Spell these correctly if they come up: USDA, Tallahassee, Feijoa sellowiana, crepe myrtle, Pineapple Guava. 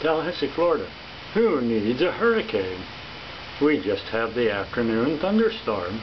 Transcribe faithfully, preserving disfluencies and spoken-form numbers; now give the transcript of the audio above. Tallahassee, Florida. Who needs a hurricane? We just have the afternoon thunderstorm.